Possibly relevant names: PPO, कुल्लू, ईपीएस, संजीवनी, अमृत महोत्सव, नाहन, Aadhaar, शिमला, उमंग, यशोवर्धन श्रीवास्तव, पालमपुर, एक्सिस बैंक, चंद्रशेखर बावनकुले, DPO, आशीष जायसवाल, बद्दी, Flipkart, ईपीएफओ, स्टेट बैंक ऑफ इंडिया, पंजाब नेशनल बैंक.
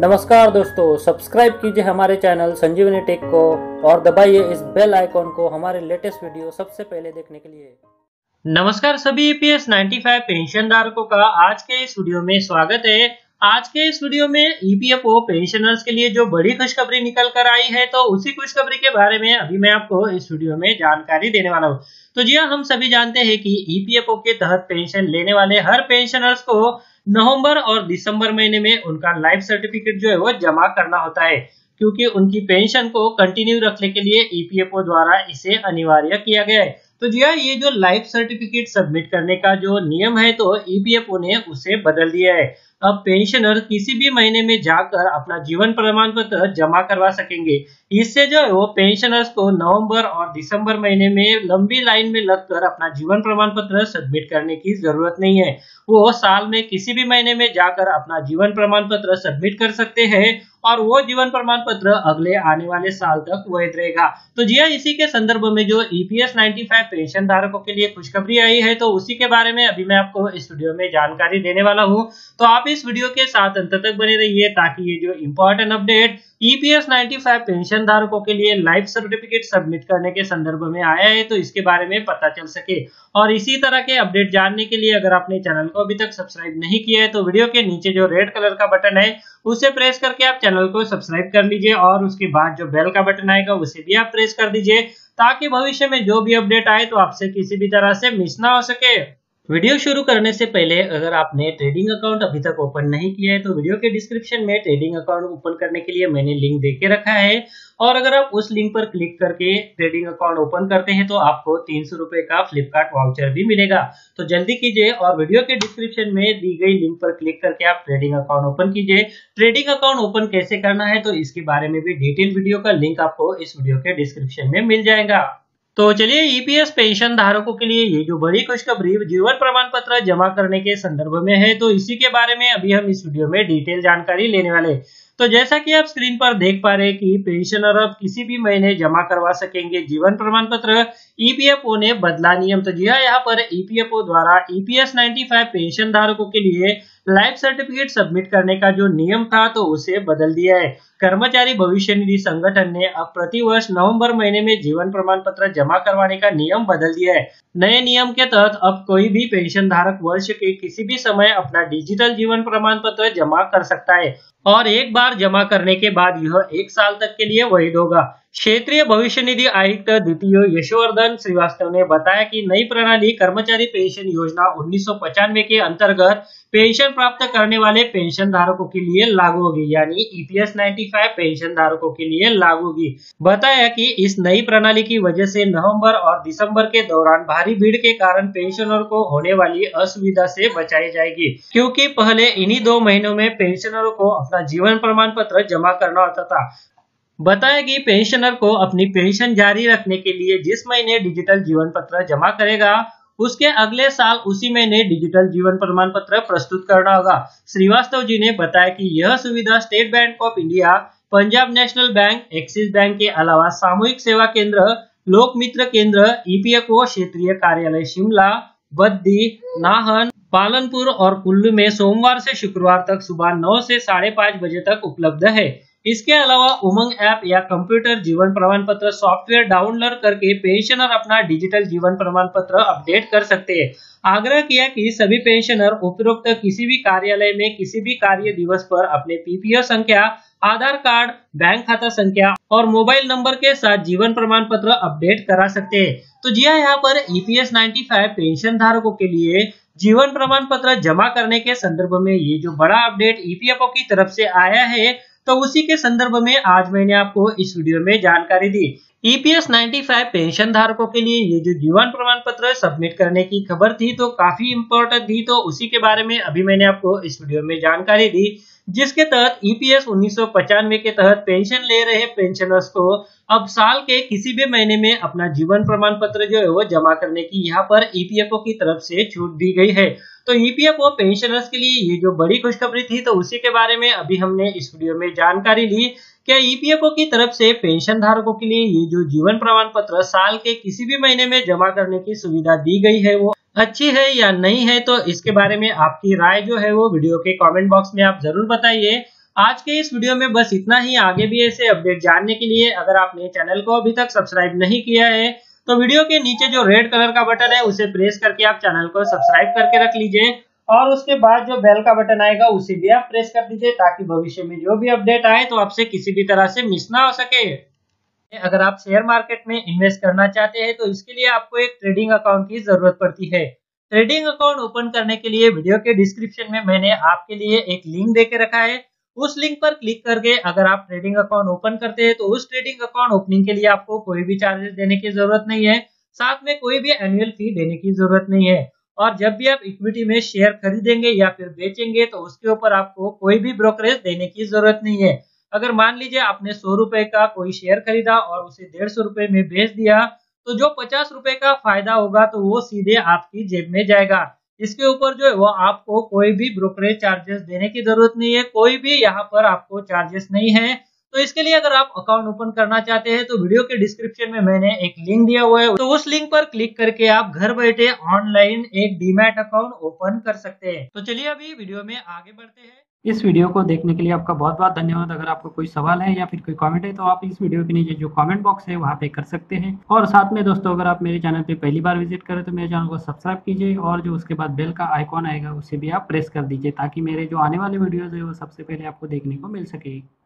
नमस्कार दोस्तों, सब्सक्राइब कीजिए हमारे चैनल संजीवनी टेक को और दबाइए इस बेल आइकॉन को हमारे लेटेस्ट वीडियो सबसे पहले देखने के लिए। नमस्कार सभी ईपीएस 95 पेंशन धारकों का आज के इस वीडियो में स्वागत है। आज के इस वीडियो में ईपीएफओ पेंशनर्स के लिए जो बड़ी खुशखबरी निकल कर आई है, तो उसी खुशखबरी के बारे में अभी मैं आपको इस वीडियो में जानकारी देने वाला हूँ। तो जी हम सभी जानते हैं कि ईपीएफओ के तहत पेंशन लेने वाले हर पेंशनर्स को नवंबर और दिसंबर महीने में उनका लाइफ सर्टिफिकेट जो है वो जमा करना होता है, क्योंकि उनकी पेंशन को कंटिन्यू रखने के लिए ईपीएफओ द्वारा इसे अनिवार्य किया गया है। तो जी ये जो लाइफ सर्टिफिकेट सबमिट करने का जो नियम है, तो ईपीएफओ ने उसे बदल दिया है। अब पेंशनर किसी भी महीने में जाकर अपना जीवन प्रमाण पत्र जमा करवा सकेंगे। इससे जो है वो पेंशनर्स को नवंबर और दिसंबर महीने में लंबी लाइन में लगकर अपना जीवन प्रमाण पत्र सबमिट करने की जरूरत नहीं है। वो साल में किसी भी महीने में जाकर अपना जीवन प्रमाण पत्र सबमिट कर सकते हैं और वो जीवन प्रमाण पत्र अगले आने वाले साल तक वैध रहेगा। तो जी इसी के संदर्भ में जो ईपीएस 95 पेंशन धारकों के लिए खुशखबरी आई है, तो उसी के बारे में अभी मैं आपको इस वीडियो में जानकारी देने वाला हूं। तो आप इस वीडियो के साथ अंत तक बने रहिए, ताकि ये जो इम्पोर्टेंट अपडेट ईपीएस 95 पेंशन धारकों के लिए लाइफ सर्टिफिकेट सबमिट करने के संदर्भ में आया है, तो इसके बारे में पता चल सके। और इसी तरह के अपडेट जानने के लिए अगर आपने चैनल को अभी तक सब्सक्राइब नहीं किया है, तो वीडियो के नीचे जो रेड कलर का बटन है उसे प्रेस करके आप चैनल को सब्सक्राइब कर लीजिए और उसके बाद जो बेल का बटन आएगा उसे भी आप प्रेस कर दीजिए, ताकि भविष्य में जो भी अपडेट आए तो आपसे किसी भी तरह से मिस ना हो सके। वीडियो शुरू करने से पहले अगर आपने ट्रेडिंग अकाउंट अभी तक ओपन नहीं किया है, तो वीडियो के डिस्क्रिप्शन में ट्रेडिंग अकाउंट ओपन करने के लिए मैंने लिंक दे के रखा है, और अगर आप उस लिंक पर क्लिक करके ट्रेडिंग अकाउंट ओपन करते हैं तो आपको 300 रुपए का फ्लिपकार्ट वाउचर भी मिलेगा। तो जल्दी कीजिए और वीडियो के डिस्क्रिप्शन में दी गई लिंक पर क्लिक करके आप ट्रेडिंग अकाउंट ओपन कीजिए। ट्रेडिंग अकाउंट ओपन कैसे करना है, तो इसके बारे में भी डिटेल वीडियो का लिंक आपको इस वीडियो के डिस्क्रिप्शन में मिल जाएगा। तो चलिए ईपीएस पेंशन धारकों के लिए ये जो बड़ी खुशखबरी जीवन प्रमाण पत्र जमा करने के संदर्भ में है, तो इसी के बारे में अभी हम इस वीडियो में डिटेल जानकारी लेने वाले। तो जैसा कि आप स्क्रीन पर देख पा रहे हैं कि पेंशनर अब किसी भी महीने जमा करवा सकेंगे जीवन प्रमाण पत्र, ईपीएफओ ने बदला नियम। तो जी यहाँ पर ईपीएफओ द्वारा ईपीएस 95 पेंशन धारकों के लिए लाइफ सर्टिफिकेट सबमिट करने का जो नियम था, तो उसे बदल दिया है। कर्मचारी भविष्य निधि संगठन ने अब प्रतिवर्ष नवंबर महीने में जीवन प्रमाण पत्र जमा करवाने का नियम बदल दिया है। नए नियम के तहत अब कोई भी पेंशन धारक वर्ष के किसी भी समय अपना डिजिटल जीवन प्रमाण पत्र जमा कर सकता है, और एक बार जमा करने के बाद यह 1 साल तक के लिए वैध होगा। क्षेत्रीय भविष्य निधि आयुक्त DPO यशोवर्धन श्रीवास्तव ने बताया कि नई प्रणाली कर्मचारी पेंशन योजना 1995 के अंतर्गत पेंशन प्राप्त करने वाले पेंशन धारकों के लिए लागू होगी, यानी ईपीएस 95 पेंशन धारकों के लिए लागू होगी। बताया कि इस नई प्रणाली की वजह से नवंबर और दिसंबर के दौरान भारी भीड़ के कारण पेंशनर को होने वाली असुविधा से बचाई जाएगी, क्योंकि पहले इन्हीं 2 महीनों में पेंशनरों को अपना जीवन प्रमाण पत्र जमा करना होता था। बताया कि पेंशनर को अपनी पेंशन जारी रखने के लिए जिस महीने डिजिटल जीवन पत्र जमा करेगा, उसके अगले साल उसी महीने डिजिटल जीवन प्रमाण पत्र प्रस्तुत करना होगा। श्रीवास्तव जी ने बताया कि यह सुविधा स्टेट बैंक ऑफ इंडिया, पंजाब नेशनल बैंक, एक्सिस बैंक के अलावा सामूहिक सेवा केंद्र, लोक मित्र केंद्र, ईपीएफओ क्षेत्रीय कार्यालय शिमला, बद्दी, नाहन, पालमपुर और कुल्लू में सोमवार से शुक्रवार तक सुबह 9 से 5:30 बजे तक उपलब्ध है। इसके अलावा उमंग ऐप या कंप्यूटर जीवन प्रमाण पत्र सॉफ्टवेयर डाउनलोड करके पेंशनर अपना डिजिटल जीवन प्रमाण पत्र अपडेट कर सकते हैं। आग्रह किया कि सभी पेंशनर उपरोक्त किसी भी कार्यालय में किसी भी कार्य दिवस पर अपने PPO संख्या, आधार कार्ड, बैंक खाता संख्या और मोबाइल नंबर के साथ जीवन प्रमाण पत्र अपडेट करा सकते हैं। तो जी यहाँ पर ईपीएस 95 पेंशन धारकों के लिए जीवन प्रमाण पत्र जमा करने के संदर्भ में ये जो बड़ा अपडेट ईपीएफओ की तरफ से आया है, तो उसी के संदर्भ में आज मैंने आपको इस वीडियो में जानकारी दी। ईपीएस 95 पेंशन धारकों के लिए ये जो जीवन प्रमाण पत्र सबमिट करने की खबर थी, तो काफी इम्पोर्टेंट थी, तो उसी के बारे में अभी मैंने आपको इस वीडियो में जानकारी दी, जिसके तहत ईपीएस 1995 के तहत पेंशन ले रहे पेंशनर्स को अब साल के किसी भी महीने में अपना जीवन प्रमाण पत्र जो है वो जमा करने की यहाँ पर ईपीएफओ की तरफ से छूट दी गई है। तो ईपीएफओ पेंशनर्स के लिए ये जो बड़ी खुशखबरी थी, तो उसी के बारे में अभी हमने इस वीडियो में जानकारी ली। क्या ईपीएफओ की तरफ से पेंशन धारकों के लिए ये जो जीवन प्रमाण पत्र साल के किसी भी महीने में जमा करने की सुविधा दी गई है, वो अच्छी है या नहीं है, तो इसके बारे में आपकी राय जो है वो वीडियो के कमेंट बॉक्स में आप जरूर बताइए। आज के इस वीडियो में बस इतना ही। आगे भी ऐसे अपडेट जानने के लिए अगर आपने चैनल को अभी तक सब्सक्राइब नहीं किया है तो वीडियो के नीचे जो रेड कलर का बटन है उसे प्रेस करके आप चैनल को सब्सक्राइब करके रख लीजिए और उसके बाद जो बेल का बटन आएगा उसे भी आप प्रेस कर दीजिए ताकि भविष्य में जो भी अपडेट आए तो आपसे किसी भी तरह से मिस ना हो सके। अगर आप शेयर मार्केट में इन्वेस्ट करना चाहते हैं तो इसके लिए आपको एक ट्रेडिंग अकाउंट की जरूरत पड़ती है। ट्रेडिंग अकाउंट ओपन करने के लिए वीडियो के डिस्क्रिप्शन में मैंने आपके लिए एक लिंक देके रखा है, उस लिंक पर क्लिक करके अगर आप ट्रेडिंग अकाउंट ओपन करते हैं तो उस ट्रेडिंग अकाउंट ओपनिंग के लिए आपको कोई भी चार्जेस देने की जरूरत नहीं है, साथ में कोई भी एनुअल फी देने की जरूरत नहीं है। और जब भी आप इक्विटी में शेयर खरीदेंगे या फिर बेचेंगे तो उसके ऊपर आपको कोई भी ब्रोकरेज देने की जरूरत नहीं है। अगर मान लीजिए आपने 100 रुपए का कोई शेयर खरीदा और उसे 150 रुपए में बेच दिया तो जो 50 रुपए का फायदा होगा तो वो सीधे आपकी जेब में जाएगा। इसके ऊपर जो है वो आपको कोई भी ब्रोकरेज चार्जेस देने की जरूरत नहीं है, कोई भी यहाँ पर आपको चार्जेस नहीं है। तो इसके लिए अगर आप अकाउंट ओपन करना चाहते हैं तो वीडियो के डिस्क्रिप्शन में मैंने एक लिंक दिया हुआ है, तो उस लिंक पर क्लिक करके आप घर बैठे ऑनलाइन एक डीमैट अकाउंट ओपन कर सकते हैं। तो चलिए अभी वीडियो में आगे बढ़ते हैं। इस वीडियो को देखने के लिए आपका बहुत बहुत धन्यवाद। अगर आपको कोई सवाल है या फिर कोई कमेंट है तो आप इस वीडियो के नीचे जो कमेंट बॉक्स है वहाँ पे कर सकते हैं। और साथ में दोस्तों अगर आप मेरे चैनल पे पहली बार विजिट करें तो मेरे चैनल को सब्सक्राइब कीजिए और जो उसके बाद बेल का आइकॉन आएगा उसे भी आप प्रेस कर दीजिए ताकि मेरे जो आने वाले वीडियोज है वो सबसे पहले आपको देखने को मिल सके।